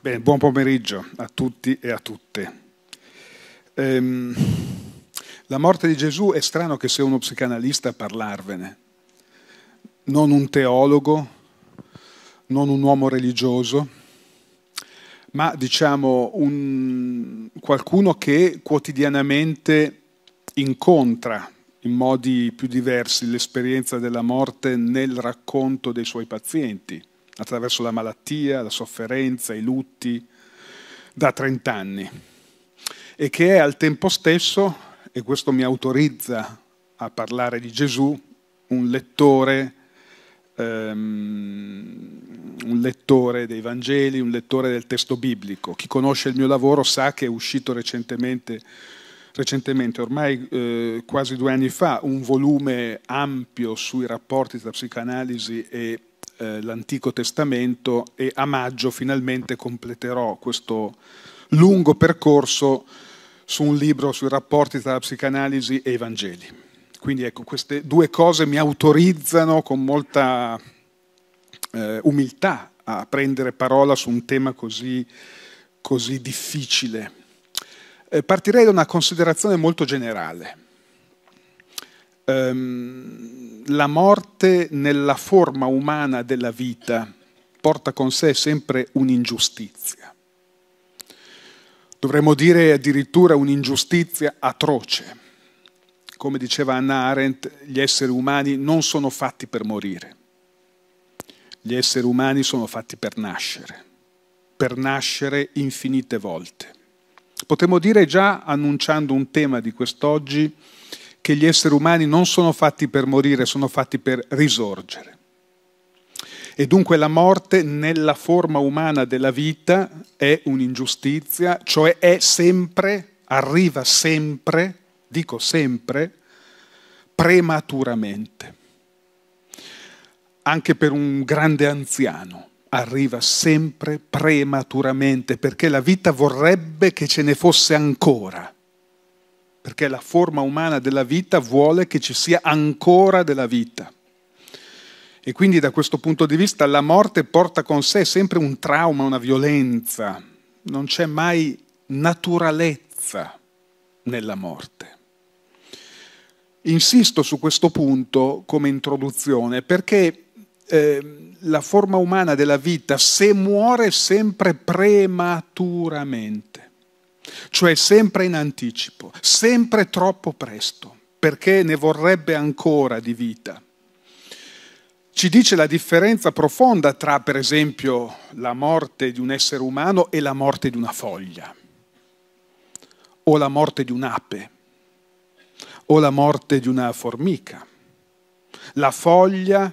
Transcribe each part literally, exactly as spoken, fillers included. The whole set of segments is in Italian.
Bene, buon pomeriggio a tutti e a tutte. Ehm, la morte di Gesù, è strano che sia uno psicanalista a parlarvene, non un teologo, non un uomo religioso, ma diciamo un, qualcuno che quotidianamente incontra in modi più diversi l'esperienza della morte nel racconto dei suoi pazienti, attraverso la malattia, la sofferenza, i lutti, da trent'anni. E che è al tempo stesso, e questo mi autorizza a parlare di Gesù, un lettore, um, un lettore dei Vangeli, un lettore del testo biblico. Chi conosce il mio lavoro sa che è uscito recentemente, recentemente ormai eh, quasi due anni fa, un volume ampio sui rapporti tra psicanalisi e eh, l'Antico Testamento, e a maggio finalmente completerò questo lungo percorso su un libro sui rapporti tra la psicanalisi e i Vangeli. Quindi ecco, queste due cose mi autorizzano con molta eh, umiltà a prendere parola su un tema così, così difficile. Eh, partirei da una considerazione molto generale. Ehm, la morte nella forma umana della vita porta con sé sempre un'ingiustizia. Dovremmo dire addirittura un'ingiustizia atroce. Come diceva Hannah Arendt, gli esseri umani non sono fatti per morire. Gli esseri umani sono fatti per nascere, per nascere infinite volte. Potremmo dire, già annunciando un tema di quest'oggi, che gli esseri umani non sono fatti per morire, sono fatti per risorgere. E dunque la morte nella forma umana della vita è un'ingiustizia, cioè è sempre, arriva sempre, dico sempre, prematuramente. Anche per un grande anziano arriva sempre prematuramente, perché la vita vorrebbe che ce ne fosse ancora, perché la forma umana della vita vuole che ci sia ancora della vita. E quindi da questo punto di vista la morte porta con sé sempre un trauma, una violenza. Non c'è mai naturalezza nella morte. Insisto su questo punto come introduzione, perché eh, la forma umana della vita, se muore, sempre prematuramente, cioè sempre in anticipo, sempre troppo presto, perché ne vorrebbe ancora di vita. Ci dice la differenza profonda tra, per esempio, la morte di un essere umano e la morte di una foglia, o la morte di un'ape, o la morte di una formica. La foglia,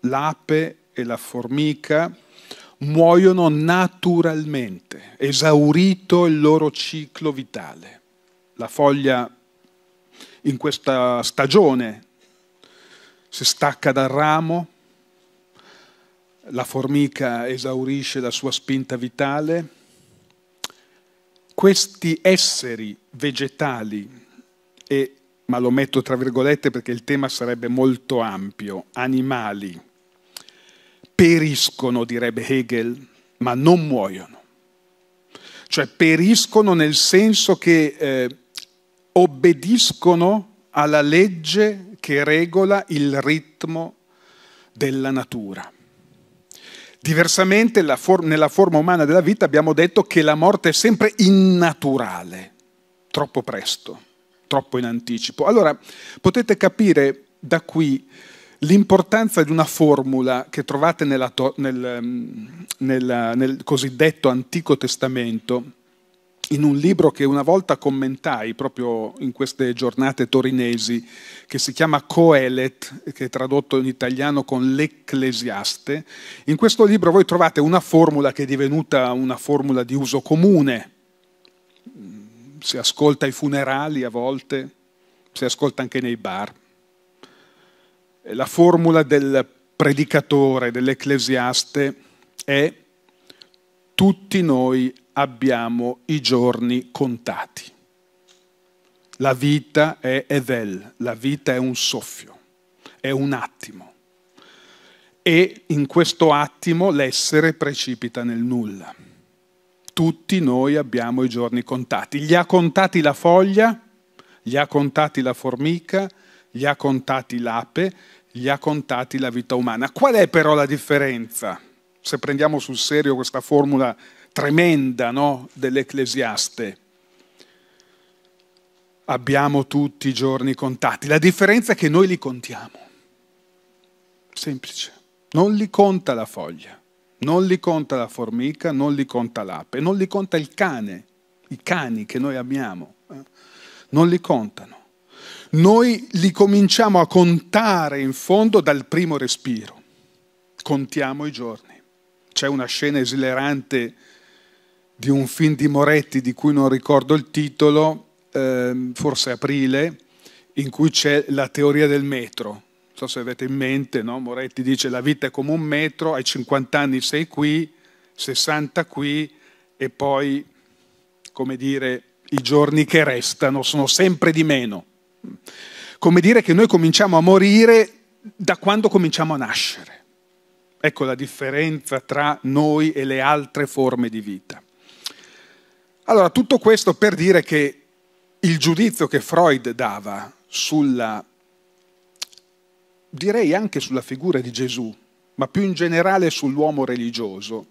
l'ape e la formica muoiono naturalmente, esaurito il loro ciclo vitale. La foglia in questa stagione si stacca dal ramo, la formica esaurisce la sua spinta vitale. Questi esseri vegetali e, ma lo metto tra virgolette perché il tema sarebbe molto ampio, animali, periscono, direbbe Hegel, ma non muoiono. Cioè periscono nel senso che eh, obbediscono alla legge che regola il ritmo della natura. Diversamente la for- nella forma umana della vita abbiamo detto che la morte è sempre innaturale, troppo presto, troppo in anticipo. Allora, potete capire da qui l'importanza di una formula che trovate nella to- nel, nella, nel cosiddetto Antico Testamento, in un libro che una volta commentai proprio in queste giornate torinesi, che si chiama Coelet, che è tradotto in italiano con l'Ecclesiaste. In questo libro voi trovate una formula che è divenuta una formula di uso comune. Si ascolta ai funerali a volte, si ascolta anche nei bar. La formula del predicatore, dell'Ecclesiaste, è: tutti noi abbiamo i giorni contati. La vita è evel, la vita è un soffio, è un attimo. E in questo attimo l'essere precipita nel nulla. tutti noi abbiamo i giorni contati. Li ha contati la foglia, li ha contati la formica, li ha contati l'ape, li ha contati la vita umana. Qual è però la differenza? Se prendiamo sul serio questa formula tremenda, no, dell'Ecclesiaste. Abbiamo tutti i giorni contati. La differenza è che noi li contiamo. Semplice. Non li conta la foglia, non li conta la formica, non li conta l'ape, non li conta il cane, i cani che noi amiamo. Eh? Non li contano. Noi li cominciamo a contare in fondo dal primo respiro. Contiamo i giorni. C'è una scena esilarante di un film di Moretti, di cui non ricordo il titolo, ehm, forse Aprile, in cui c'è la teoria del metro. Non so se avete in mente, no? Moretti dice la vita è come un metro, ai cinquanta anni sei qui, sessanta qui, e poi, come dire, i giorni che restano sono sempre di meno. Come dire che noi cominciamo a morire da quando cominciamo a nascere. Ecco la differenza tra noi e le altre forme di vita. Allora, tutto questo per dire che il giudizio che Freud dava sulla, direi anche sulla figura di Gesù, ma più in generale sull'uomo religioso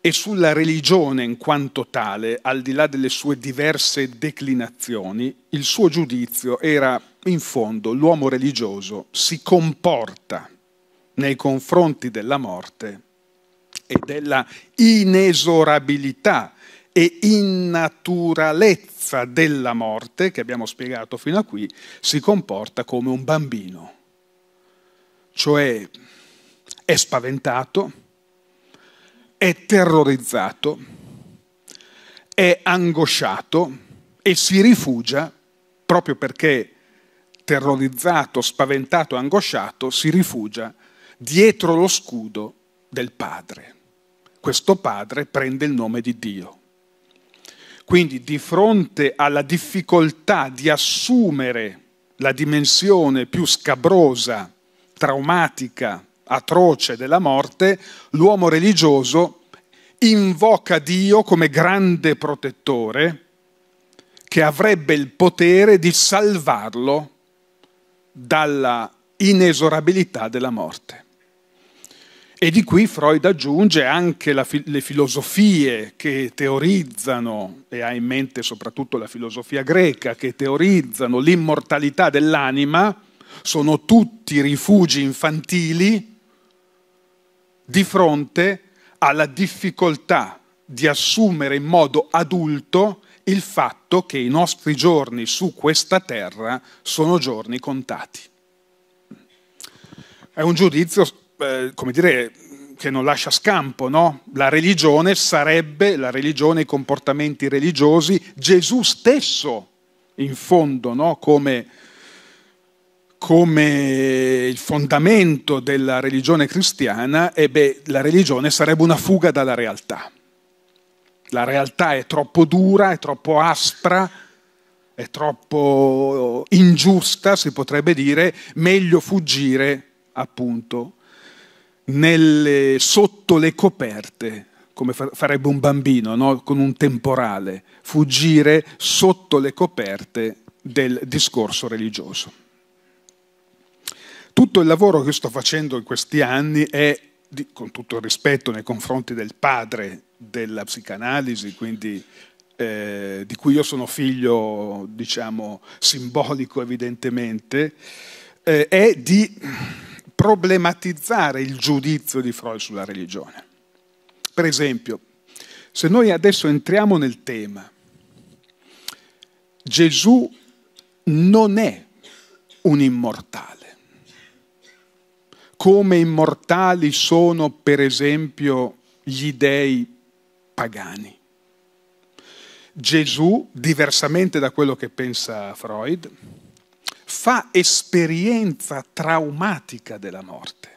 e sulla religione in quanto tale, al di là delle sue diverse declinazioni, il suo giudizio era, in fondo, l'uomo religioso si comporta nei confronti della morte e della inesorabilità e innaturalezza della morte, che abbiamo spiegato fino a qui, si comporta come un bambino. Cioè è spaventato, è terrorizzato, è angosciato e si rifugia, proprio perché terrorizzato, spaventato, angosciato, si rifugia dietro lo scudo del Padre. Questo Padre prende il nome di Dio. Quindi di fronte alla difficoltà di assumere la dimensione più scabrosa, traumatica, atroce della morte, l'uomo religioso invoca Dio come grande protettore che avrebbe il potere di salvarlo dalla inesorabilità della morte. E di qui Freud aggiunge anche la fi- le filosofie che teorizzano, e ha in mente soprattutto la filosofia greca, che teorizzano l'immortalità dell'anima, sono tutti rifugi infantili di fronte alla difficoltà di assumere in modo adulto il fatto che i nostri giorni su questa terra sono giorni contati. È un giudizio, Eh, come dire, che non lascia scampo, no? La religione sarebbe, la religione, i comportamenti religiosi, Gesù stesso, in fondo, no? come, come il fondamento della religione cristiana, e beh, la religione sarebbe una fuga dalla realtà. La realtà è troppo dura, è troppo aspra, è troppo ingiusta, si potrebbe dire, meglio fuggire, appunto, Nelle, sotto le coperte, come farebbe un bambino, no? Con un temporale, fuggire sotto le coperte del discorso religioso. Tutto il lavoro che sto facendo in questi anni è, con tutto il rispetto nei confronti del padre della psicanalisi, quindi eh, di cui io sono figlio, diciamo, simbolico evidentemente, eh, è di problematizzare il giudizio di Freud sulla religione. Per esempio, se noi adesso entriamo nel tema, Gesù non è un immortale. Come immortali sono, per esempio, gli dei pagani. Gesù, diversamente da quello che pensa Freud, fa esperienza traumatica della morte.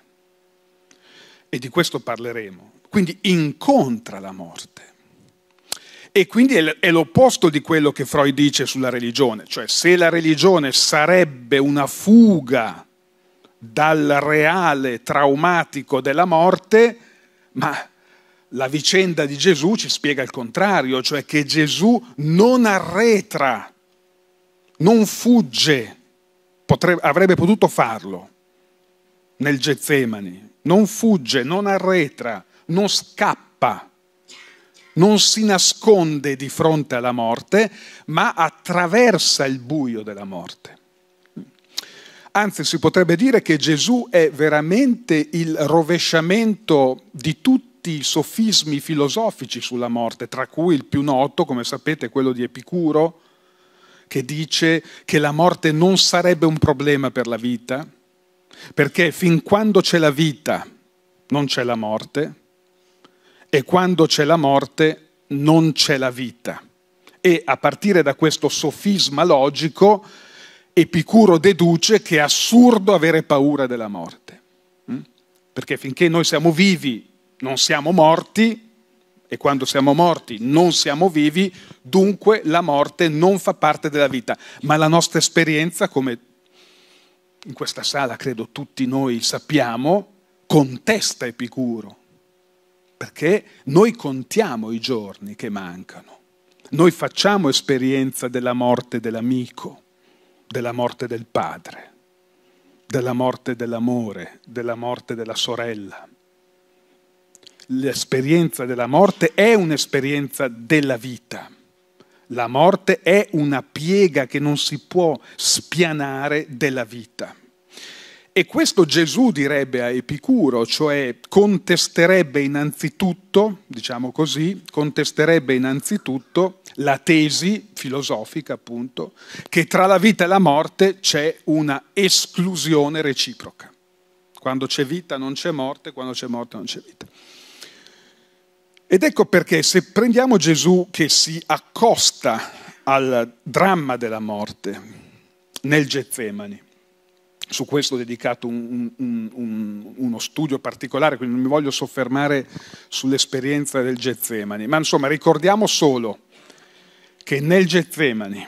E di questo parleremo. Quindi incontra la morte. E quindi è l'opposto di quello che Freud dice sulla religione. Cioè, se la religione sarebbe una fuga dal reale traumatico della morte, ma la vicenda di Gesù ci spiega il contrario, cioè che Gesù non arretra, non fugge, potrebbe, avrebbe potuto farlo nel Getsemani, non fugge, non arretra, non scappa, non si nasconde di fronte alla morte, ma attraversa il buio della morte. Anzi, si potrebbe dire che Gesù è veramente il rovesciamento di tutti i sofismi filosofici sulla morte, tra cui il più noto, come sapete, è quello di Epicuro, che dice che la morte non sarebbe un problema per la vita, perché fin quando c'è la vita non c'è la morte, e quando c'è la morte non c'è la vita. E a partire da questo sofisma logico, Epicuro deduce che è assurdo avere paura della morte, perché finché noi siamo vivi non siamo morti, e quando siamo morti non siamo vivi, dunque la morte non fa parte della vita. Ma la nostra esperienza, come in questa sala credo tutti noi sappiamo, contesta Epicuro, perché noi contiamo i giorni che mancano, noi facciamo esperienza della morte dell'amico, della morte del padre, della morte dell'amore, della morte della sorella. L'esperienza della morte è un'esperienza della vita. La morte è una piega che non si può spianare della vita. E questo Gesù direbbe a Epicuro, cioè contesterebbe innanzitutto, diciamo così, contesterebbe innanzitutto la tesi filosofica, appunto, che tra la vita e la morte c'è una esclusione reciproca. Quando c'è vita non c'è morte, quando c'è morte non c'è vita. Ed ecco perché, se prendiamo Gesù che si accosta al dramma della morte nel Getsemani, su questo ho dedicato un, un, un, uno studio particolare, quindi non mi voglio soffermare sull'esperienza del Getsemani, ma insomma ricordiamo solo che nel Getsemani,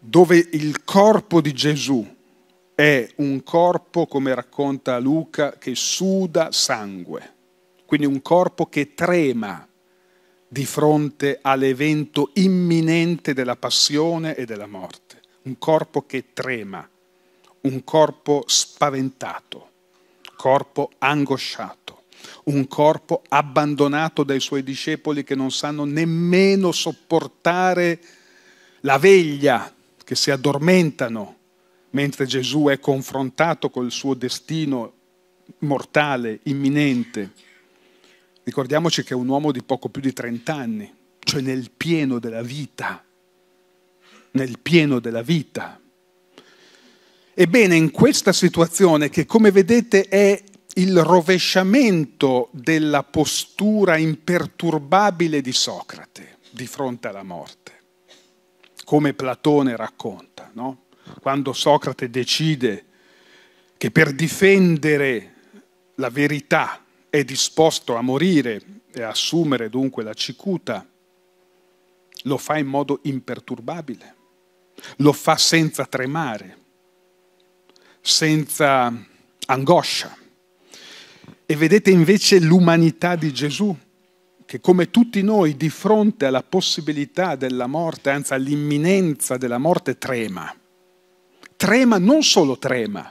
dove il corpo di Gesù è un corpo, come racconta Luca, che suda sangue, quindi un corpo che trema di fronte all'evento imminente della passione e della morte. Un corpo che trema, un corpo spaventato, corpo angosciato, un corpo abbandonato dai suoi discepoli che non sanno nemmeno sopportare la veglia, che si addormentano mentre Gesù è confrontato col suo destino mortale, imminente. Ricordiamoci che è un uomo di poco più di trent'anni, cioè nel pieno della vita. nel pieno della vita. Ebbene, in questa situazione, che come vedete è il rovesciamento della postura imperturbabile di Socrate di fronte alla morte, come Platone racconta, no? Quando Socrate decide che per difendere la verità è disposto a morire e a assumere dunque la cicuta, lo fa in modo imperturbabile. Lo fa senza tremare, senza angoscia. E vedete invece l'umanità di Gesù, che come tutti noi di fronte alla possibilità della morte, anzi all'imminenza della morte, trema. Trema, non solo trema,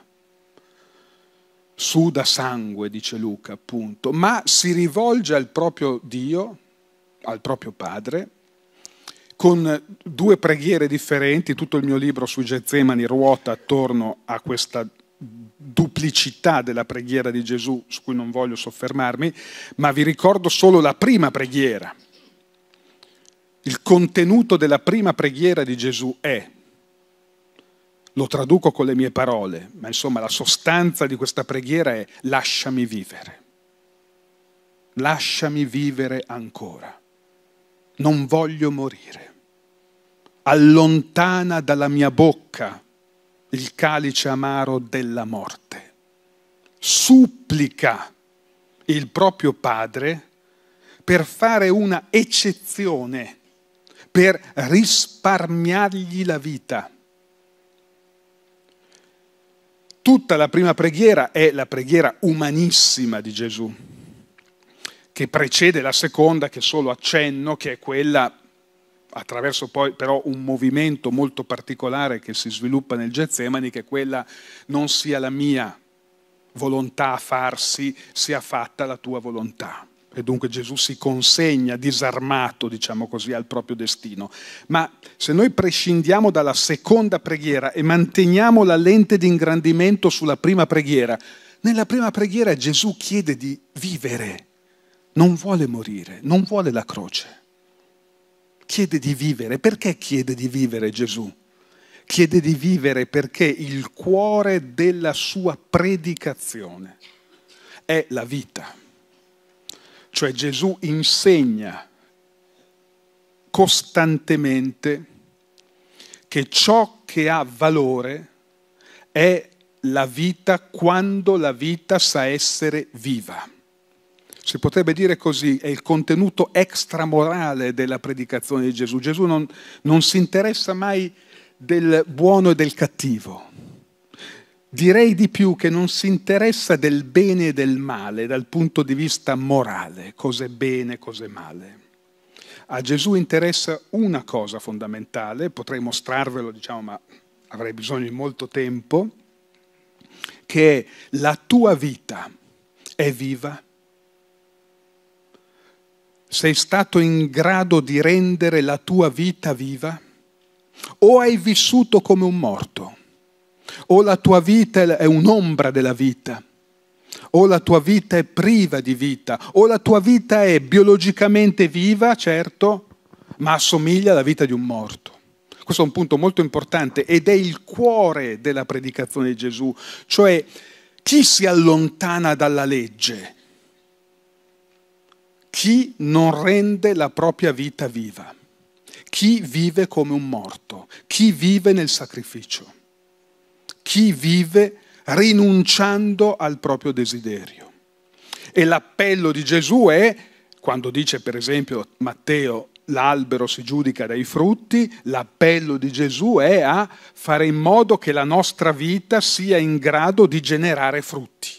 suda sangue, dice Luca appunto, ma si rivolge al proprio Dio, al proprio Padre, con due preghiere differenti. Tutto il mio libro sui Getsemani ruota attorno a questa duplicità della preghiera di Gesù, su cui non voglio soffermarmi, ma vi ricordo solo la prima preghiera. Il contenuto della prima preghiera di Gesù è, lo traduco con le mie parole, ma insomma la sostanza di questa preghiera è: lasciami vivere, lasciami vivere ancora. Non voglio morire. Allontana dalla mia bocca il calice amaro della morte. Supplica il proprio Padre per fare una eccezione, per risparmiargli la vita. Tutta la prima preghiera è la preghiera umanissima di Gesù. che precede la seconda, che è solo accenno, che è quella attraverso poi però un movimento molto particolare che si sviluppa nel Getsemani, che quella non sia la mia volontà a farsi, sia fatta la tua volontà. E dunque Gesù si consegna disarmato, diciamo così, al proprio destino. Ma se noi prescindiamo dalla seconda preghiera e manteniamo la lente di ingrandimento sulla prima preghiera, nella prima preghiera Gesù chiede di vivere, non vuole morire, non vuole la croce. Chiede di vivere. Perché chiede di vivere Gesù? Chiede di vivere perché il cuore della sua predicazione è la vita. Cioè Gesù insegna costantemente che ciò che ha valore è la vita quando la vita sa essere viva. Si potrebbe dire così, è il contenuto extramorale della predicazione di Gesù. Gesù non, non si interessa mai del buono e del cattivo. Direi di più che non si interessa del bene e del male dal punto di vista morale, cos'è bene, cos'è male. A Gesù interessa una cosa fondamentale, potrei mostrarvelo, diciamo, ma avrei bisogno di molto tempo, che è: la tua vita è viva? Sei stato in grado di rendere la tua vita viva? O hai vissuto come un morto? O la tua vita è un'ombra della vita? O la tua vita è priva di vita? O la tua vita è biologicamente viva, certo, ma assomiglia alla vita di un morto? Questo è un punto molto importante ed è il cuore della predicazione di Gesù. Cioè, chi si allontana dalla legge? Chi non rende la propria vita viva? Chi vive come un morto? Chi vive nel sacrificio? Chi vive rinunciando al proprio desiderio? E l'appello di Gesù è, quando dice per esempio Matteo, l'albero si giudica dai frutti, l'appello di Gesù è a fare in modo che la nostra vita sia in grado di generare frutti.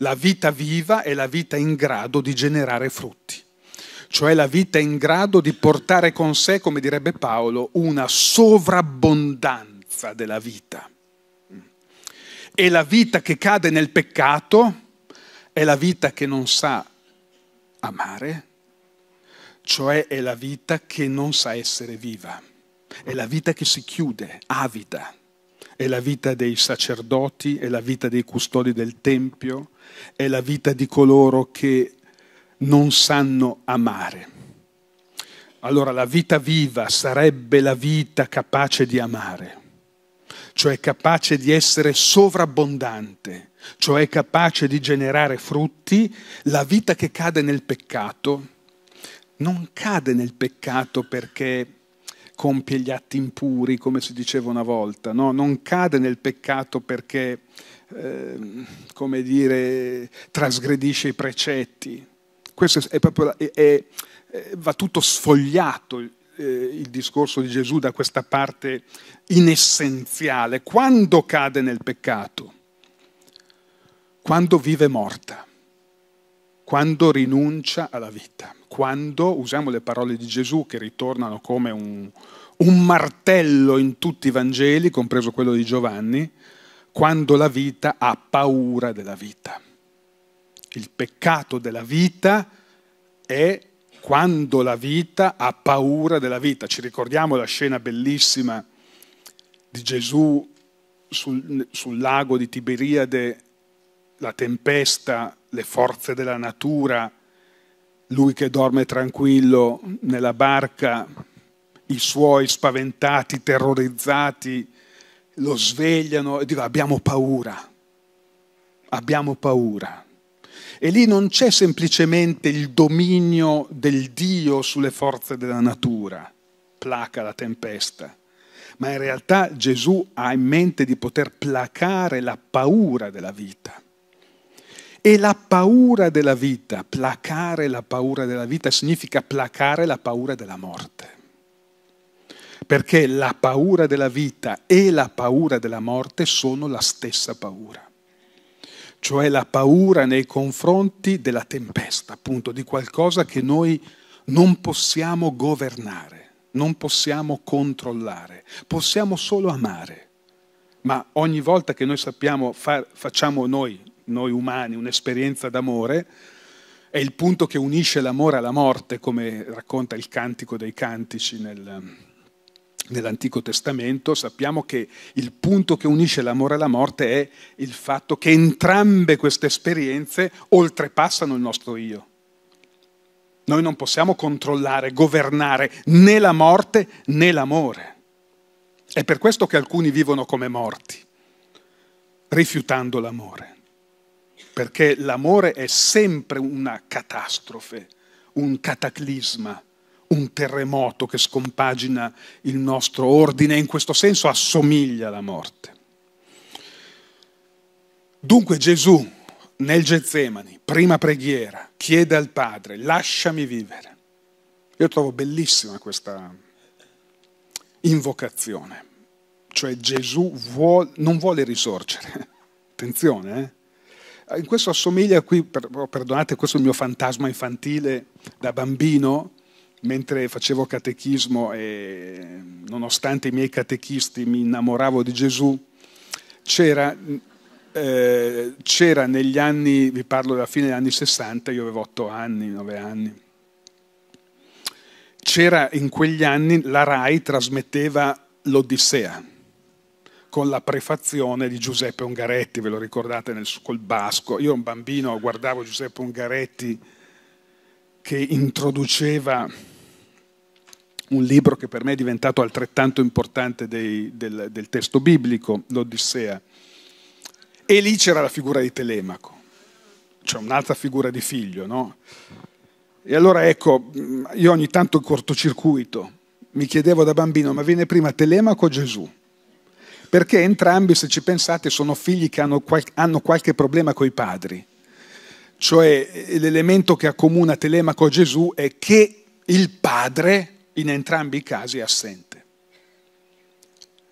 La vita viva è la vita in grado di generare frutti. Cioè la vita in grado di portare con sé, come direbbe Paolo, una sovrabbondanza della vita. E la vita che cade nel peccato è la vita che non sa amare, cioè è la vita che non sa essere viva. È la vita che si chiude, avida. È la vita dei sacerdoti, è la vita dei custodi del Tempio, è la vita di coloro che non sanno amare. Allora la vita viva sarebbe la vita capace di amare, cioè capace di essere sovrabbondante, cioè capace di generare frutti. La vita che cade nel peccato non cade nel peccato perché compie gli atti impuri, come si diceva una volta, no? Non cade nel peccato perché, eh, come dire, trasgredisce i precetti. Questo è proprio, è, è, va tutto sfogliato eh, il discorso di Gesù da questa parte inessenziale. Quando cade nel peccato? Quando vive morta. Quando rinuncia alla vita, quando, usiamo le parole di Gesù che ritornano come un, un martello in tutti i Vangeli, compreso quello di Giovanni, quando la vita ha paura della vita. Il peccato della vita è quando la vita ha paura della vita. Ci ricordiamo la scena bellissima di Gesù sul, sul lago di Tiberiade, la tempesta, le forze della natura, lui che dorme tranquillo nella barca, i suoi spaventati, terrorizzati, lo svegliano e dicono: abbiamo paura, abbiamo paura. E lì non c'è semplicemente il dominio del Dio sulle forze della natura, placa la tempesta, ma in realtà Gesù ha in mente di poter placare la paura della vita. E la paura della vita, placare la paura della vita, significa placare la paura della morte. Perché la paura della vita e la paura della morte sono la stessa paura. cioè la paura nei confronti della tempesta, appunto, di qualcosa che noi non possiamo governare, non possiamo controllare, possiamo solo amare. Ma ogni volta che noi sappiamo, far, facciamo noi, noi umani, un'esperienza d'amore, è il punto che unisce l'amore alla morte, come racconta il Cantico dei Cantici nel, nell'Antico Testamento. Sappiamo che il punto che unisce l'amore alla morte è il fatto che entrambe queste esperienze oltrepassano il nostro io. Noi non possiamo controllare, governare né la morte né l'amore. È per questo che alcuni vivono come morti, rifiutando l'amore. Perché l'amore è sempre una catastrofe, un cataclisma, un terremoto che scompagina il nostro ordine e in questo senso assomiglia alla morte. Dunque Gesù nel Getsemani, prima preghiera, chiede al Padre: lasciami vivere. Io trovo bellissima questa invocazione, cioè Gesù vuol, non vuole risorgere, attenzione, eh? In questo assomiglia, qui, perdonate, questo è il mio fantasma infantile da bambino, mentre facevo catechismo e nonostante i miei catechisti mi innamoravo di Gesù, c'era eh, c'era negli anni, vi parlo della fine degli anni sessanta, io avevo otto anni, nove anni, c'era in quegli anni la RAI trasmetteva l'Odissea, con la prefazione di Giuseppe Ungaretti, ve lo ricordate, nel, col basco. Io un bambino guardavo Giuseppe Ungaretti che introduceva un libro che per me è diventato altrettanto importante dei, del, del testo biblico, l'Odissea. E lì c'era la figura di Telemaco, cioè un'altra figura di figlio, no? E allora ecco, io ogni tanto cortocircuito, mi chiedevo da bambino: ma viene prima Telemaco o Gesù? Perché entrambi, se ci pensate, sono figli che hanno, qual- hanno qualche problema coi padri. Cioè l'elemento che accomuna Telemaco a Gesù è che il padre in entrambi i casi è assente.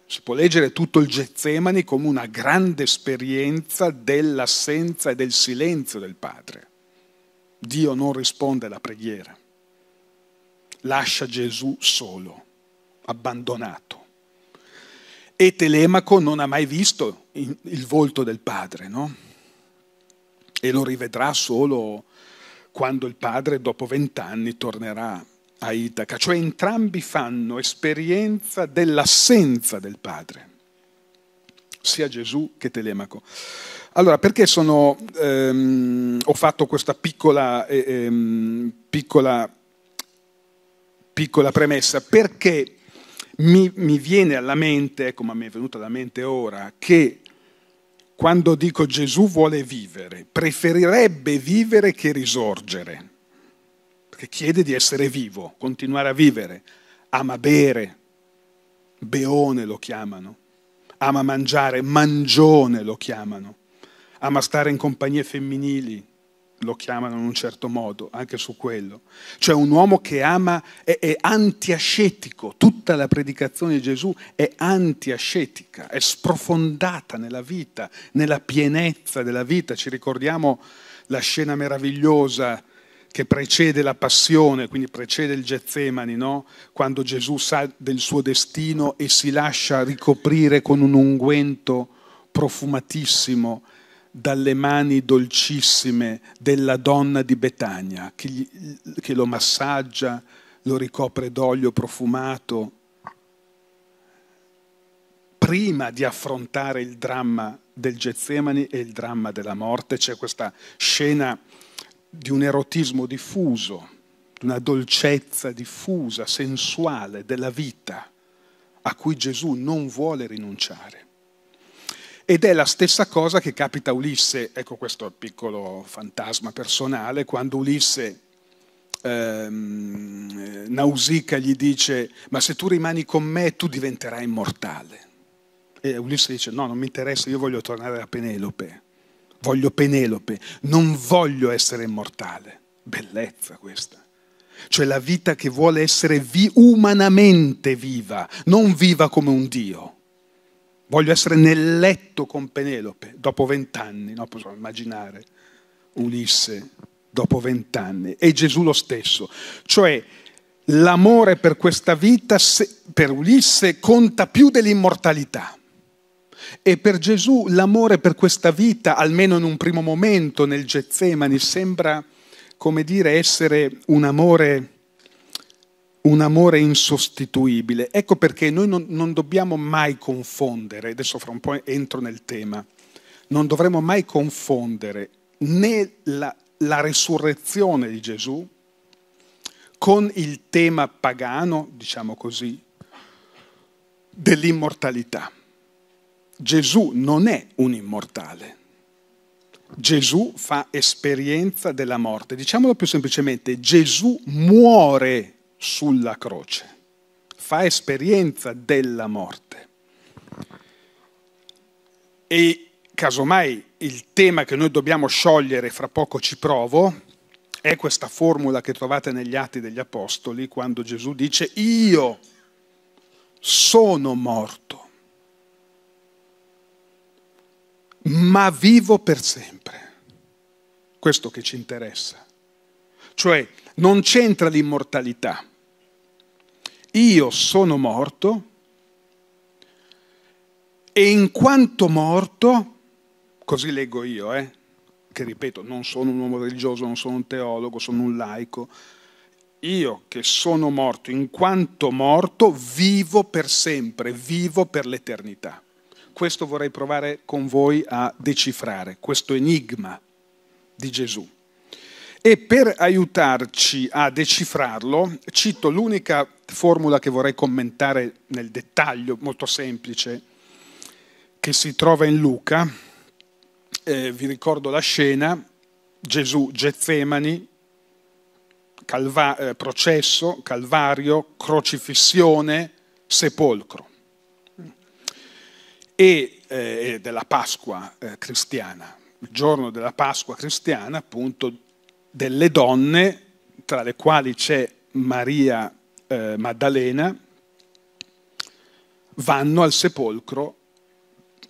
Si può leggere tutto il Getsemani come una grande esperienza dell'assenza e del silenzio del padre. Dio non risponde alla preghiera. Lascia Gesù solo, abbandonato. E Telemaco non ha mai visto il volto del padre, no? E lo rivedrà solo quando il padre, dopo vent'anni, tornerà a Itaca. Cioè entrambi fanno esperienza dell'assenza del padre, sia Gesù che Telemaco. Allora, perché sono, ehm, ho fatto questa piccola, ehm, piccola, piccola premessa? Perché Mi, mi viene alla mente, ecco, ma mi è venuta alla mente ora, che quando dico Gesù vuole vivere, preferirebbe vivere che risorgere, perché chiede di essere vivo, continuare a vivere, ama bere, beone lo chiamano, ama mangiare, mangione lo chiamano, ama stare in compagnie femminili, lo chiamano in un certo modo, anche su quello. Cioè un uomo che ama, è, è antiascetico, tutta la predicazione di Gesù è antiascetica, è sprofondata nella vita, nella pienezza della vita. Ci ricordiamo la scena meravigliosa che precede la passione, quindi precede il Getsemani, no? Quando Gesù sa del suo destino e si lascia ricoprire con un unguento profumatissimo dalle mani dolcissime della donna di Betania, che, gli, che lo massaggia, lo ricopre d'olio profumato, prima di affrontare il dramma del Getsemani e il dramma della morte. C'è questa scena di un erotismo diffuso, di una dolcezza diffusa, sensuale della vita, a cui Gesù non vuole rinunciare. Ed è la stessa cosa che capita a Ulisse, ecco questo è il piccolo fantasma personale, quando Ulisse, ehm, Nausicaa gli dice: ma se tu rimani con me tu diventerai immortale. E Ulisse dice: no, non mi interessa, io voglio tornare a Penelope, voglio Penelope, non voglio essere immortale. Bellezza questa. Cioè la vita che vuole essere vi- umanamente viva, non viva come un Dio. Voglio essere nel letto con Penelope dopo vent'anni, no? Possiamo immaginare Ulisse dopo vent'anni. E Gesù lo stesso. Cioè, l'amore per questa vita, per Ulisse, conta più dell'immortalità. E per Gesù l'amore per questa vita, almeno in un primo momento nel Getsemani, sembra, come dire, essere un amore... un amore insostituibile. Ecco perché noi non, non dobbiamo mai confondere, adesso fra un po' entro nel tema, non dovremmo mai confondere né la, la resurrezione di Gesù con il tema pagano, diciamo così, dell'immortalità. Gesù non è un immortale. Gesù fa esperienza della morte. Diciamolo più semplicemente, Gesù muore sulla croce, fa esperienza della morte. E casomai il tema che noi dobbiamo sciogliere, fra poco ci provo, è questa formula che trovate negli Atti degli Apostoli, quando Gesù dice: io sono morto, ma vivo per sempre. Questo che ci interessa. Cioè, non c'entra l'immortalità. Io sono morto e in quanto morto, così leggo io, eh, che ripeto, non sono un uomo religioso, non sono un teologo, sono un laico, io che sono morto, in quanto morto, vivo per sempre, vivo per l'eternità. Questo vorrei provare con voi a decifrare, questo enigma di Gesù. E per aiutarci a decifrarlo, cito l'unica formula che vorrei commentare nel dettaglio, molto semplice, che si trova in Luca. Eh, vi ricordo la scena, Gesù, Getsemani, calva- eh, processo, calvario, crocifissione, sepolcro. E eh, della Pasqua eh, cristiana, il giorno della Pasqua cristiana, appunto, delle donne, tra le quali c'è Maria eh, Maddalena, vanno al sepolcro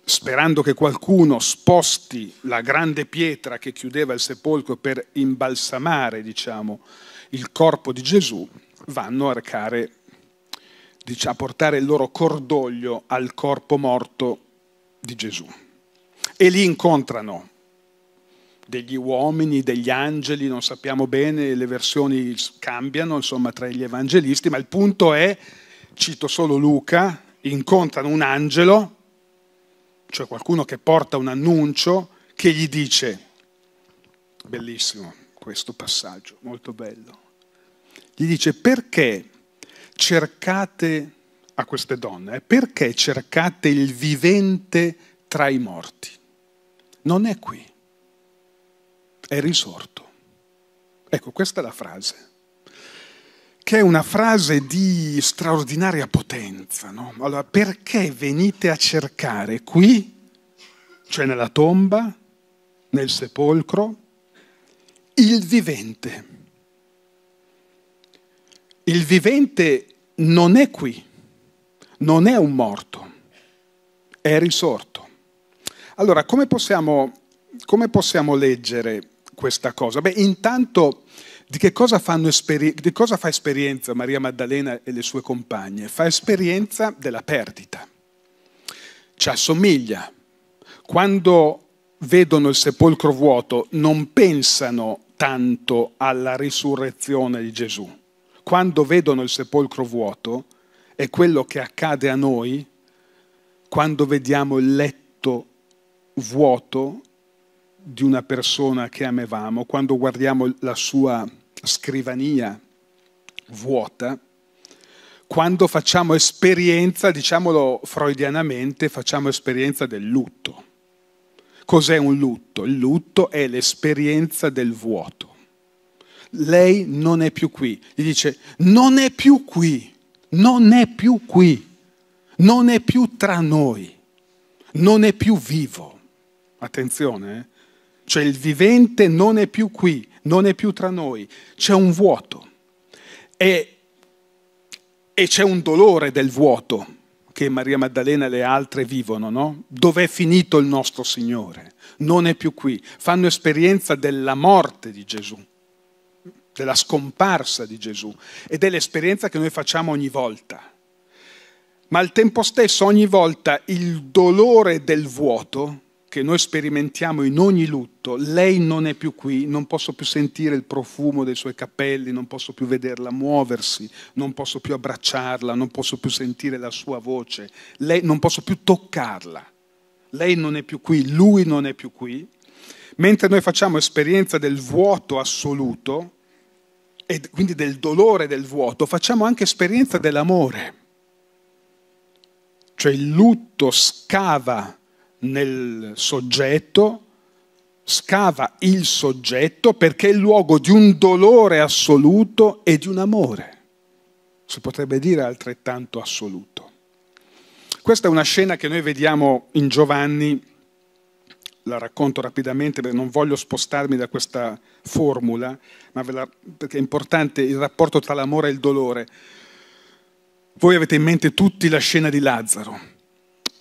sperando che qualcuno sposti la grande pietra che chiudeva il sepolcro per imbalsamare, diciamo, il corpo di Gesù, vanno a recare, diciamo, a portare il loro cordoglio al corpo morto di Gesù. E lì incontrano degli uomini, degli angeli, non sappiamo bene, le versioni cambiano, insomma, tra gli evangelisti, ma il punto è, cito solo Luca, incontrano un angelo, cioè qualcuno che porta un annuncio, che gli dice, bellissimo questo passaggio, molto bello, gli dice: perché cercate, a queste donne, perché cercate il vivente tra i morti? Non è qui. È risorto. Ecco, questa è la frase, che è una frase di straordinaria potenza, no? Allora, perché venite a cercare qui, cioè nella tomba, nel sepolcro, il vivente? Il vivente non è qui, non è un morto, è risorto. Allora, come possiamo, come possiamo leggere questa cosa? Beh, intanto di che cosa fanno esperi- di cosa fa esperienza Maria Maddalena e le sue compagne? Fa esperienza della perdita. Ci assomiglia. Quando vedono il sepolcro vuoto non pensano tanto alla risurrezione di Gesù. Quando vedono il sepolcro vuoto è quello che accade a noi quando vediamo il letto vuoto di una persona che amevamo, quando guardiamo la sua scrivania vuota, quando facciamo esperienza, diciamolo freudianamente, facciamo esperienza del lutto. Cos'è un lutto? Il lutto è l'esperienza del vuoto. Lei non è più qui. Gli dice: non è più qui, non è più qui, non è più tra noi, non è più vivo. Attenzione, eh? Cioè il vivente non è più qui, non è più tra noi, c'è un vuoto e, e c'è un dolore del vuoto che Maria Maddalena e le altre vivono, no? Dov'è finito il nostro Signore? Non è più qui. Fanno esperienza della morte di Gesù, della scomparsa di Gesù, ed è l'esperienza che noi facciamo ogni volta. Ma al tempo stesso ogni volta il dolore del vuoto che noi sperimentiamo in ogni lutto, lei non è più qui, non posso più sentire il profumo dei suoi capelli, non posso più vederla muoversi, non posso più abbracciarla, non posso più sentire la sua voce, lei, non posso più toccarla, lei non è più qui, lui non è più qui, mentre noi facciamo esperienza del vuoto assoluto e quindi del dolore del vuoto, facciamo anche esperienza dell'amore, cioè il lutto scava nel soggetto, scava il soggetto perché è il luogo di un dolore assoluto e di un amore, si potrebbe dire altrettanto assoluto. Questa è una scena che noi vediamo in Giovanni, la racconto rapidamente perché non voglio spostarmi da questa formula, ma ve la, perché è importante il rapporto tra l'amore e il dolore. Voi avete in mente tutti la scena di Lazzaro.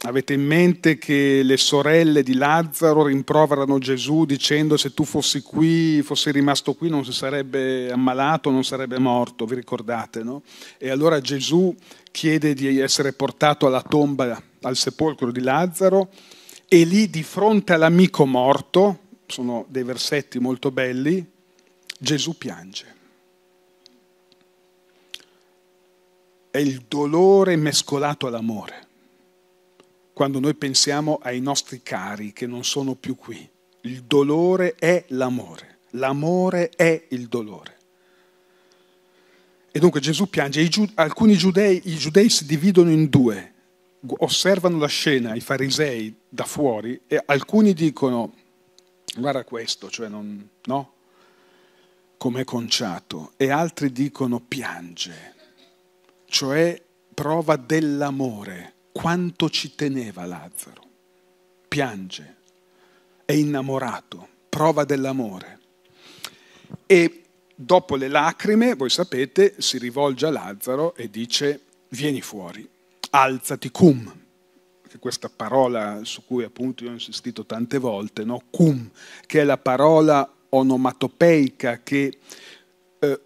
Avete in mente che le sorelle di Lazzaro rimproverano Gesù dicendo se tu fossi qui, fossi rimasto qui non si sarebbe ammalato, non sarebbe morto, vi ricordate, no? E allora Gesù chiede di essere portato alla tomba, al sepolcro di Lazzaro e lì di fronte all'amico morto, sono dei versetti molto belli, Gesù piange. È il dolore mescolato all'amore. Quando noi pensiamo ai nostri cari che non sono più qui. Il dolore è l'amore, l'amore è il dolore. E dunque Gesù piange. I giu- alcuni giudei, i giudei si dividono in due, osservano la scena, i farisei da fuori, e alcuni dicono, guarda questo, cioè non, no, com'è conciato, e altri dicono piange, cioè prova dell'amore. Quanto ci teneva Lazzaro, piange, è innamorato, prova dell'amore. E dopo le lacrime, voi sapete, si rivolge a Lazzaro e dice vieni fuori, alzati, cum, che questa parola su cui appunto io ho insistito tante volte, no? Cum, che è la parola onomatopeica che eh,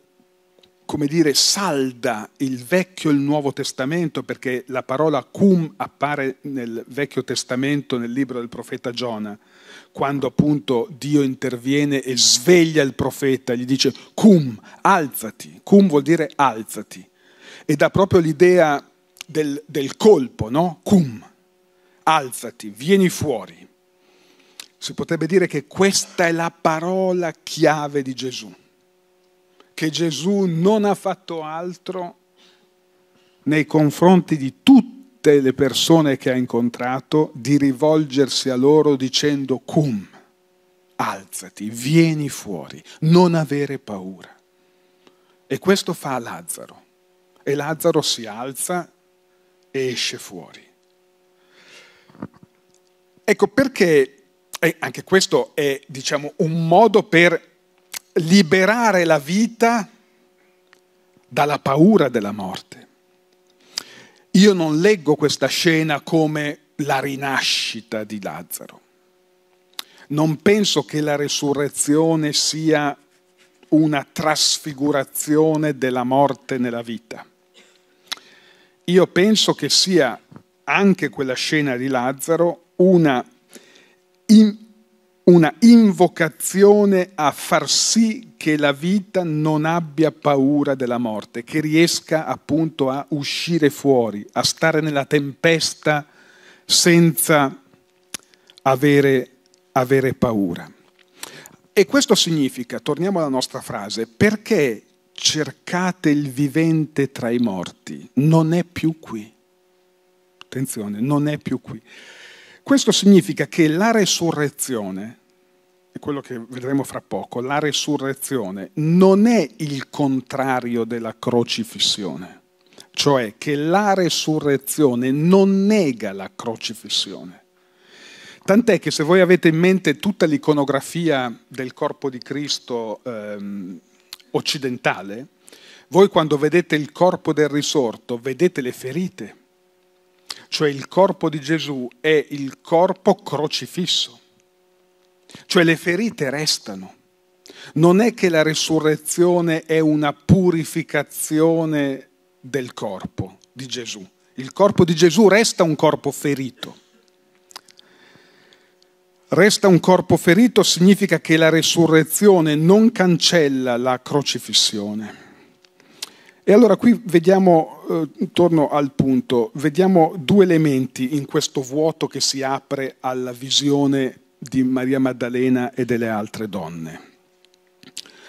come dire, salda il Vecchio e il Nuovo Testamento, perché la parola cum appare nel Vecchio Testamento, nel libro del profeta Giona, quando appunto Dio interviene e sveglia il profeta, gli dice cum, alzati, cum vuol dire alzati, e dà proprio l'idea del, del colpo, no? Cum, alzati, vieni fuori. Si potrebbe dire che questa è la parola chiave di Gesù, che Gesù non ha fatto altro nei confronti di tutte le persone che ha incontrato di rivolgersi a loro dicendo cum, alzati, vieni fuori, non avere paura. E questo fa Lazzaro. E Lazzaro si alza e esce fuori. Ecco perché, e anche questo è, diciamo, un modo per liberare la vita dalla paura della morte. Io non leggo questa scena come la rinascita di Lazzaro. Non penso che la resurrezione sia una trasfigurazione della morte nella vita. Io penso che sia anche quella scena di Lazzaro una in- una invocazione a far sì che la vita non abbia paura della morte, che riesca appunto a uscire fuori, a stare nella tempesta senza avere, avere paura. E questo significa, torniamo alla nostra frase, perché cercate il vivente tra i morti? Non è più qui. Attenzione, non è più qui. Questo significa che la resurrezione, è quello che vedremo fra poco, la resurrezione non è il contrario della crocifissione, cioè che la resurrezione non nega la crocifissione. Tant'è che se voi avete in mente tutta l'iconografia del corpo di Cristo ehm, occidentale, voi quando vedete il corpo del risorto vedete le ferite, Cioè il corpo di Gesù è il corpo crocifisso. Cioè le ferite restano. Non è che la risurrezione è una purificazione del corpo di Gesù. Il corpo di Gesù resta un corpo ferito. Resta un corpo ferito significa che la risurrezione non cancella la crocifissione. E allora qui vediamo, eh, torno al punto, vediamo due elementi in questo vuoto che si apre alla visione di Maria Maddalena e delle altre donne.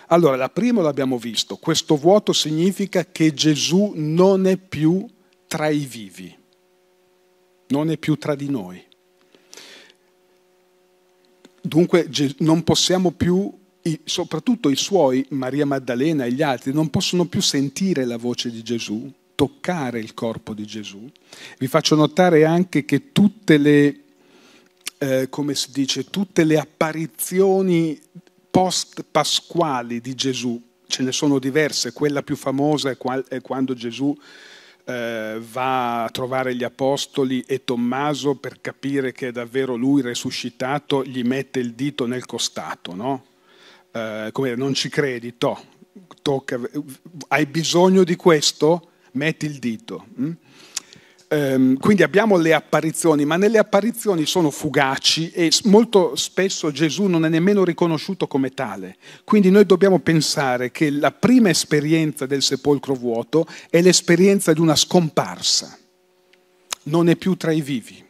Allora, la prima l'abbiamo visto, questo vuoto significa che Gesù non è più tra i vivi, non è più tra di noi. Dunque non possiamo più, soprattutto i suoi, Maria Maddalena e gli altri, non possono più sentire la voce di Gesù, toccare il corpo di Gesù. Vi faccio notare anche che tutte le, eh, come si dice, tutte le apparizioni post-pasquali di Gesù, ce ne sono diverse, quella più famosa è quando Gesù va a trovare gli apostoli e Tommaso, per capire che è davvero lui resuscitato, gli mette il dito nel costato, no? Eh, come non ci credi, to, tocca, hai bisogno di questo? Metti il dito. Mm? Eh, quindi abbiamo le apparizioni, ma nelle apparizioni sono fugaci e molto spesso Gesù non è nemmeno riconosciuto come tale. Quindi noi dobbiamo pensare che la prima esperienza del sepolcro vuoto è l'esperienza di una scomparsa, non è più tra i vivi.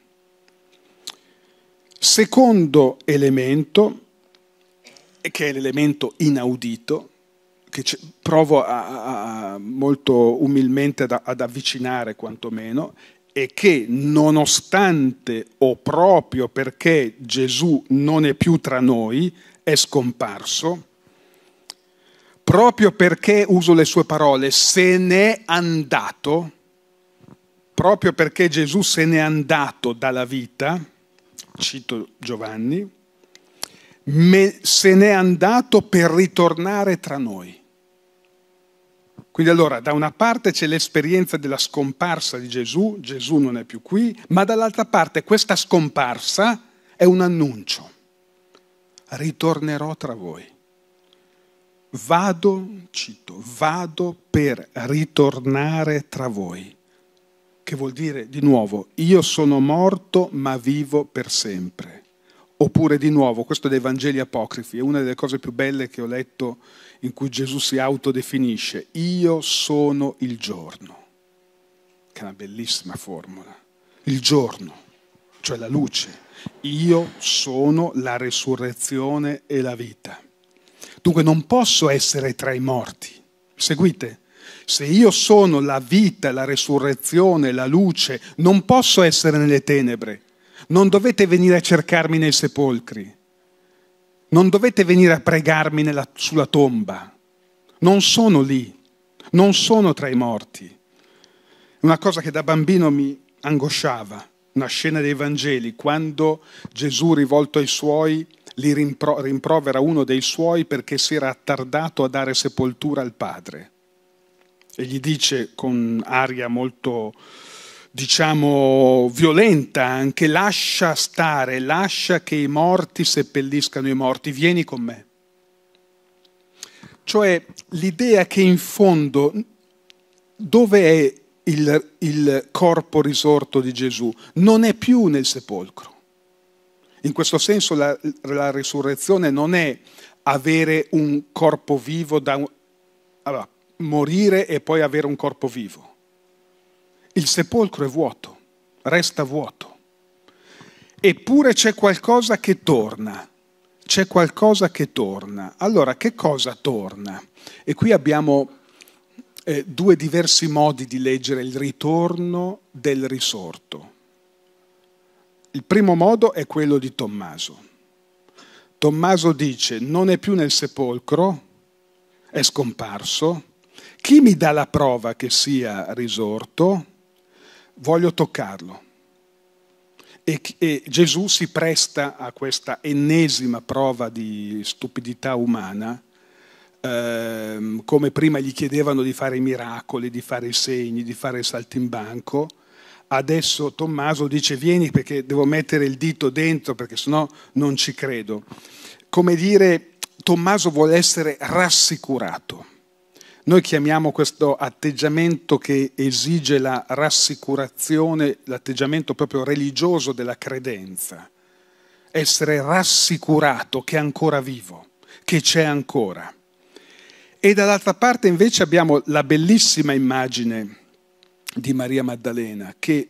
Secondo elemento, che è l'elemento inaudito, che provo a, a, molto umilmente ad, ad avvicinare quantomeno, è che nonostante o proprio perché Gesù non è più tra noi, è scomparso, proprio perché, uso le sue parole, se n'è andato, proprio perché Gesù se n'è andato dalla vita, cito Giovanni, se n'è andato per ritornare tra noi. Quindi allora, da una parte c'è l'esperienza della scomparsa di Gesù, Gesù non è più qui, ma dall'altra parte questa scomparsa è un annuncio. Ritornerò tra voi. Vado, cito, vado per ritornare tra voi. Che vuol dire, di nuovo, io sono morto ma vivo per sempre. Oppure di nuovo, questo dei Vangeli apocrifi, è una delle cose più belle che ho letto in cui Gesù si autodefinisce. Io sono il giorno, che è una bellissima formula. Il giorno, cioè la luce. Io sono la resurrezione e la vita. Dunque non posso essere tra i morti. Seguite? Se io sono la vita, la resurrezione, la luce, non posso essere nelle tenebre. Non dovete venire a cercarmi nei sepolcri, non dovete venire a pregarmi nella, sulla tomba, non sono lì, non sono tra i morti. Una cosa che da bambino mi angosciava, una scena dei Vangeli, quando Gesù, rivolto ai suoi, li rimpro- rimprovera uno dei suoi perché si era attardato a dare sepoltura al padre. E gli dice con aria molto, diciamo, violenta anche, lascia stare, lascia che i morti seppelliscano i morti, vieni con me. Cioè l'idea che in fondo, dove è il, il corpo risorto di Gesù? Non è più nel sepolcro. In questo senso la, la risurrezione non è avere un corpo vivo, da allora, morire e poi avere un corpo vivo. Il sepolcro è vuoto, resta vuoto. Eppure c'è qualcosa che torna, c'è qualcosa che torna. Allora, che cosa torna? E qui abbiamo eh, due diversi modi di leggere il ritorno del risorto. Il primo modo è quello di Tommaso. Tommaso dice, non è più nel sepolcro, è scomparso. Chi mi dà la prova che sia risorto? Voglio toccarlo. E, e Gesù si presta a questa ennesima prova di stupidità umana, ehm, come prima gli chiedevano di fare i miracoli, di fare i segni, di fare il saltimbanco, adesso Tommaso dice vieni perché devo mettere il dito dentro perché sennò non ci credo. Come dire, Tommaso vuole essere rassicurato. Noi chiamiamo questo atteggiamento che esige la rassicurazione, l'atteggiamento proprio religioso della credenza. Essere rassicurato che è ancora vivo, che c'è ancora. E dall'altra parte invece abbiamo la bellissima immagine di Maria Maddalena che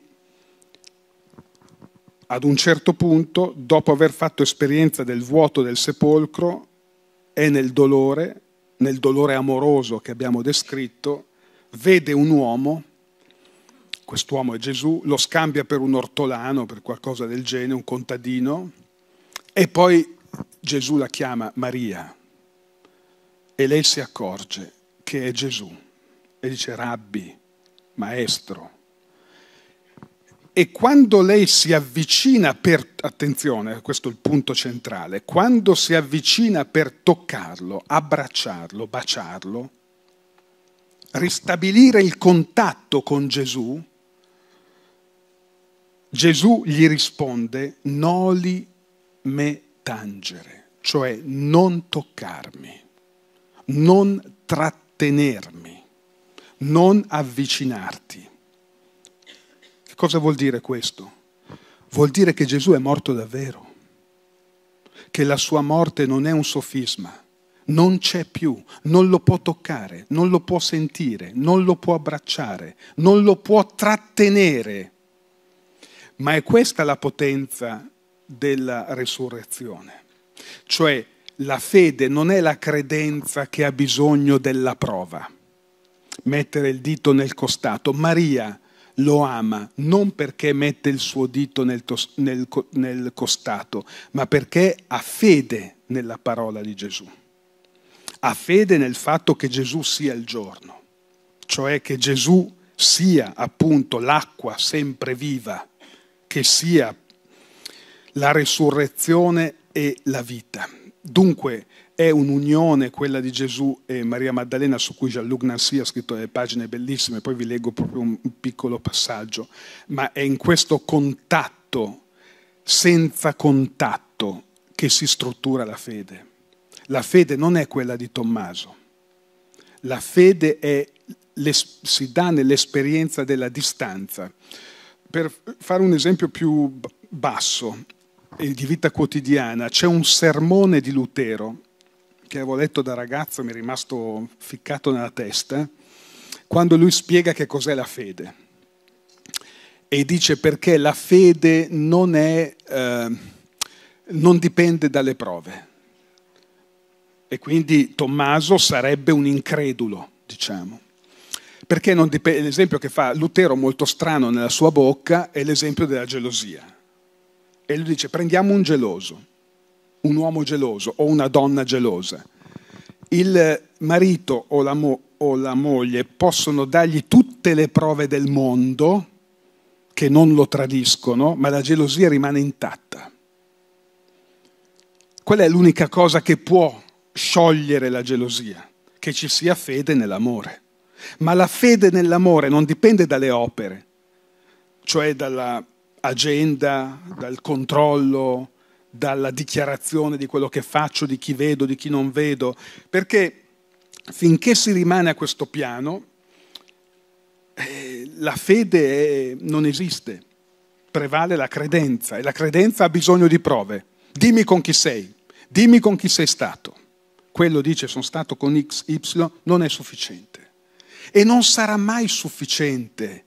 ad un certo punto, dopo aver fatto esperienza del vuoto del sepolcro, è nel dolore, nel dolore amoroso che abbiamo descritto, vede un uomo, quest'uomo è Gesù, lo scambia per un ortolano, per qualcosa del genere, un contadino, e poi Gesù la chiama Maria e lei si accorge che è Gesù e dice Rabbi, maestro. E quando lei si avvicina per, attenzione, questo è il punto centrale, quando si avvicina per toccarlo, abbracciarlo, baciarlo, ristabilire il contatto con Gesù, Gesù gli risponde noli me tangere, cioè non toccarmi, non trattenermi, non avvicinarti. Cosa vuol dire questo? Vuol dire che Gesù è morto davvero, che la sua morte non è un sofisma, non c'è più, non lo può toccare, non lo può sentire, non lo può abbracciare, non lo può trattenere. Ma è questa la potenza della resurrezione. Cioè la fede non è la credenza che ha bisogno della prova. Mettere il dito nel costato. Maria lo ama, non perché mette il suo dito nel, tos, nel, nel costato, ma perché ha fede nella parola di Gesù. Ha fede nel fatto che Gesù sia il giorno, cioè che Gesù sia appunto l'acqua sempre viva, che sia la resurrezione e la vita. Dunque è un'unione quella di Gesù e Maria Maddalena su cui Jean-Luc Nancy ha scritto delle pagine bellissime, poi vi leggo proprio un piccolo passaggio, ma è in questo contatto, senza contatto, che si struttura la fede. La fede non è quella di Tommaso, la fede è, si dà nell'esperienza della distanza. Per fare un esempio più basso, di vita quotidiana, c'è un sermone di Lutero, che avevo letto da ragazzo, mi è rimasto ficcato nella testa, quando lui spiega che cos'è la fede. E dice perché la fede non è, eh, non dipende dalle prove. E quindi Tommaso sarebbe un incredulo, diciamo. Perché non dipende, l'esempio che fa Lutero molto strano nella sua bocca è l'esempio della gelosia. E lui dice prendiamo un geloso. Un uomo geloso o una donna gelosa. Il marito o la, mo- o la moglie possono dargli tutte le prove del mondo che non lo tradiscono, ma la gelosia rimane intatta. Quella è l'unica cosa che può sciogliere la gelosia, che ci sia fede nell'amore. Ma la fede nell'amore non dipende dalle opere, cioè dall'agenda, dal controllo, dalla dichiarazione di quello che faccio, di chi vedo, di chi non vedo, perché finché si rimane a questo piano eh, la fede è, non esiste, prevale la credenza e la credenza ha bisogno di prove. Dimmi con chi sei, dimmi con chi sei stato. Quello dice sono stato con X, Y, non è sufficiente e non sarà mai sufficiente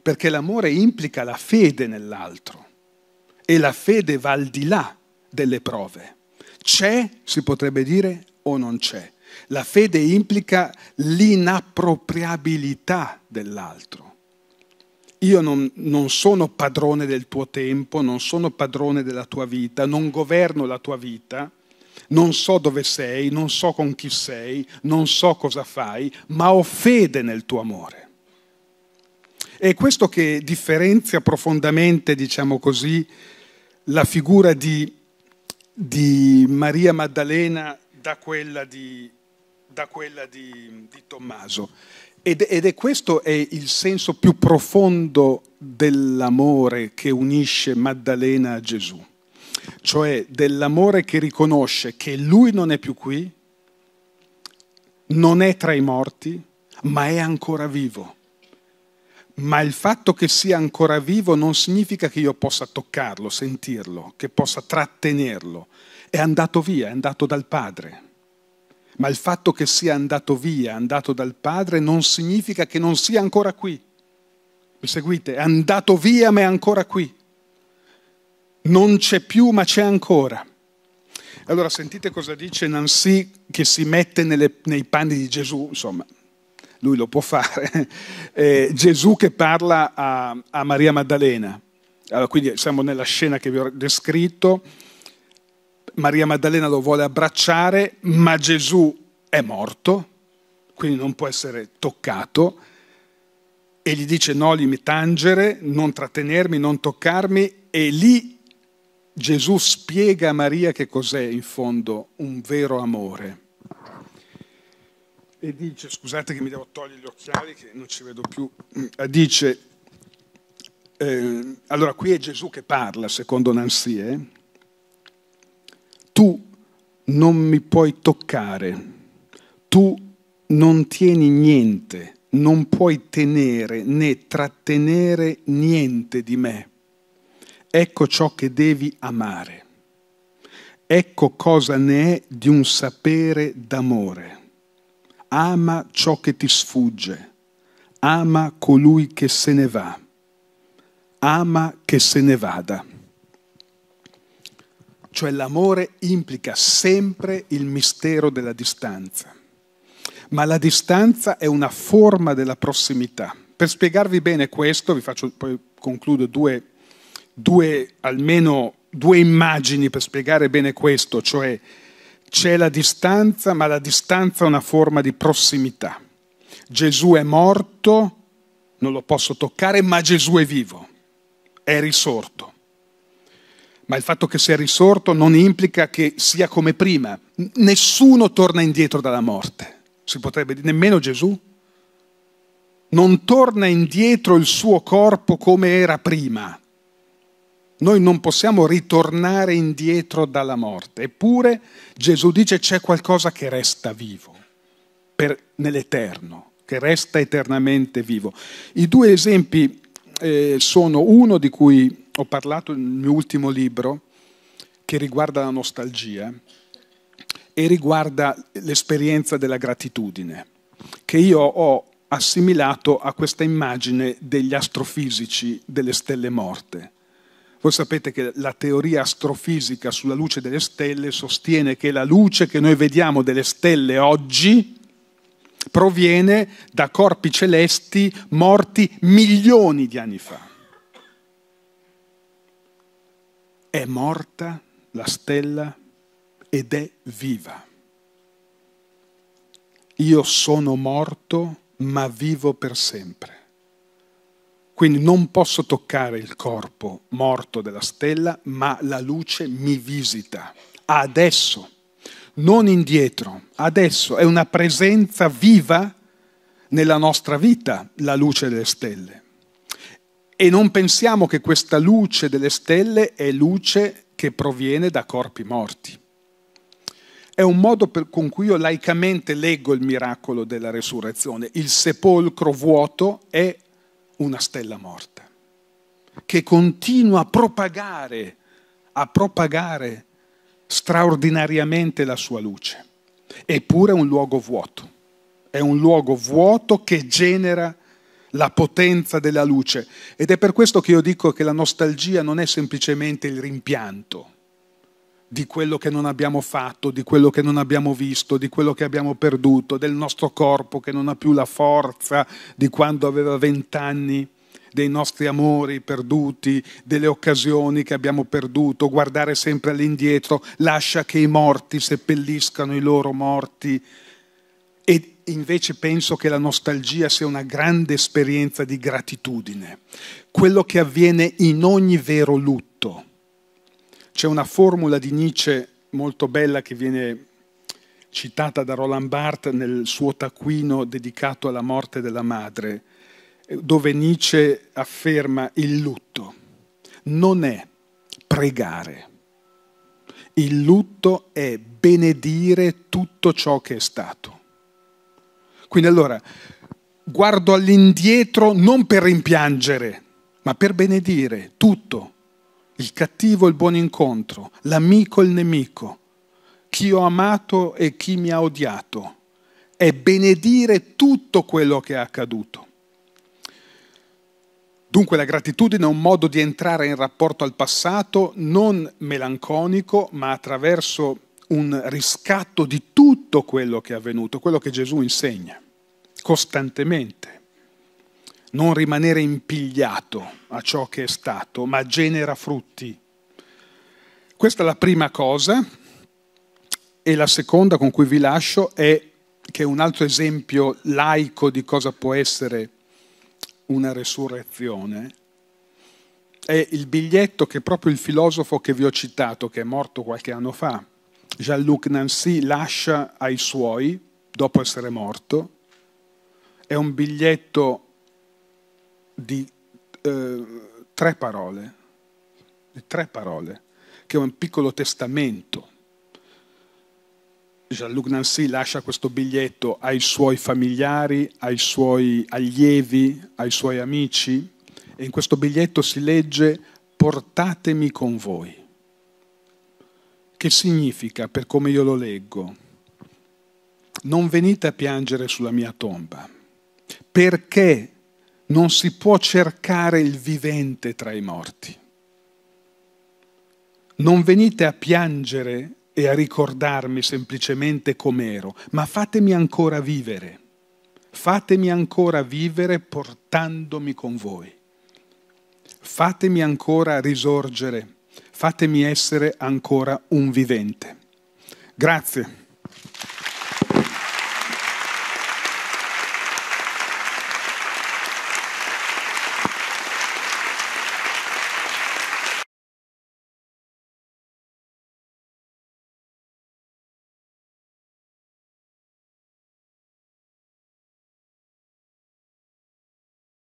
perché l'amore implica la fede nell'altro. E la fede va al di là delle prove. C'è, si potrebbe dire, o non c'è. La fede implica l'inappropriabilità dell'altro. Io non, non sono padrone del tuo tempo, non sono padrone della tua vita, non governo la tua vita, non so dove sei, non so con chi sei, non so cosa fai, ma ho fede nel tuo amore. È questo che differenzia profondamente, diciamo così, la figura di, di Maria Maddalena da quella di, da quella di, di Tommaso. Ed, ed è questo è il senso più profondo dell'amore che unisce Maddalena a Gesù, cioè dell'amore che riconosce che lui non è più qui, non è tra i morti, ma è ancora vivo. Ma il fatto che sia ancora vivo non significa che io possa toccarlo, sentirlo, che possa trattenerlo. È andato via, è andato dal Padre. Ma il fatto che sia andato via, andato dal Padre, non significa che non sia ancora qui. Mi seguite? È andato via, ma è ancora qui. Non c'è più, ma c'è ancora. Allora sentite cosa dice Nancy, che si mette nelle, nei panni di Gesù, insomma, lui lo può fare. Eh, Gesù che parla a, a Maria Maddalena. Allora, quindi siamo nella scena che vi ho descritto. Maria Maddalena lo vuole abbracciare, ma Gesù è morto, quindi non può essere toccato. E gli dice no, limi tangere, non trattenermi, non toccarmi. E lì Gesù spiega a Maria che cos'è in fondo un vero amore. E dice, scusate che mi devo togliere gli occhiali che non ci vedo più, dice, eh, allora qui è Gesù che parla, secondo Nancy, eh? Tu non mi puoi toccare, tu non tieni niente, non puoi tenere né trattenere niente di me. Ecco ciò che devi amare. Ecco cosa ne è di un sapere d'amore. Ama ciò che ti sfugge. Ama colui che se ne va. Ama che se ne vada. Cioè l'amore implica sempre il mistero della distanza. Ma la distanza è una forma della prossimità. Per spiegarvi bene questo, vi faccio, poi concludo, due, due, almeno due immagini per spiegare bene questo, cioè c'è la distanza, ma la distanza è una forma di prossimità. Gesù è morto, non lo posso toccare, ma Gesù è vivo, è risorto. Ma il fatto che sia risorto non implica che sia come prima. Nessuno torna indietro dalla morte. Si potrebbe dire, nemmeno Gesù. Non torna indietro il suo corpo come era prima. Noi non possiamo ritornare indietro dalla morte. Eppure Gesù dice c'è qualcosa che resta vivo, per, nell'eterno, che resta eternamente vivo. I due esempi eh, sono uno di cui ho parlato nel mio ultimo libro, che riguarda la nostalgia, e riguarda l'esperienza della gratitudine, che io ho assimilato a questa immagine degli astrofisici delle stelle morte. Voi sapete che la teoria astrofisica sulla luce delle stelle sostiene che la luce che noi vediamo delle stelle oggi proviene da corpi celesti morti milioni di anni fa. È morta la stella ed è viva. Io sono morto, ma vivo per sempre. Quindi non posso toccare il corpo morto della stella, ma la luce mi visita. Adesso, non indietro, adesso è una presenza viva nella nostra vita, la luce delle stelle. E non pensiamo che questa luce delle stelle è luce che proviene da corpi morti. È un modo per, con cui io laicamente leggo il miracolo della resurrezione. Il sepolcro vuoto è una stella morta che continua a propagare, a propagare straordinariamente la sua luce. Eppure è un luogo vuoto. È un luogo vuoto che genera la potenza della luce. Ed è per questo che io dico che la nostalgia non è semplicemente il rimpianto di quello che non abbiamo fatto, di quello che non abbiamo visto, di quello che abbiamo perduto, del nostro corpo che non ha più la forza di quando aveva vent'anni, dei nostri amori perduti, delle occasioni che abbiamo perduto, guardare sempre all'indietro, lascia che i morti seppelliscano i loro morti. E invece penso che la nostalgia sia una grande esperienza di gratitudine. Quello che avviene in ogni vero lutto. C'è una formula di Nietzsche molto bella che viene citata da Roland Barthes nel suo taccuino dedicato alla morte della madre, dove Nietzsche afferma: il lutto non è pregare, il lutto è benedire tutto ciò che è stato. Quindi allora guardo all'indietro non per rimpiangere, ma per benedire tutto, il cattivo e il buon incontro, l'amico e il nemico, chi ho amato e chi mi ha odiato. È benedire tutto quello che è accaduto. Dunque la gratitudine è un modo di entrare in rapporto al passato, non melanconico, ma attraverso un riscatto di tutto quello che è avvenuto, quello che Gesù insegna costantemente. Non rimanere impigliato a ciò che è stato, ma genera frutti. Questa è la prima cosa. E la seconda con cui vi lascio è che è un altro esempio laico di cosa può essere una resurrezione. È il biglietto che proprio il filosofo che vi ho citato, che è morto qualche anno fa, Jean-Luc Nancy, lascia ai suoi dopo essere morto. È un biglietto di eh, tre parole, di tre parole, che è un piccolo testamento. Jean-Luc Nancy lascia questo biglietto ai suoi familiari, ai suoi allievi, ai suoi amici, e in questo biglietto si legge: portatemi con voi. Che significa, per come io lo leggo, non venite a piangere sulla mia tomba, perché non si può cercare il vivente tra i morti. Non venite a piangere e a ricordarmi semplicemente com'ero, ma fatemi ancora vivere. Fatemi ancora vivere portandomi con voi. Fatemi ancora risorgere. Fatemi essere ancora un vivente. Grazie.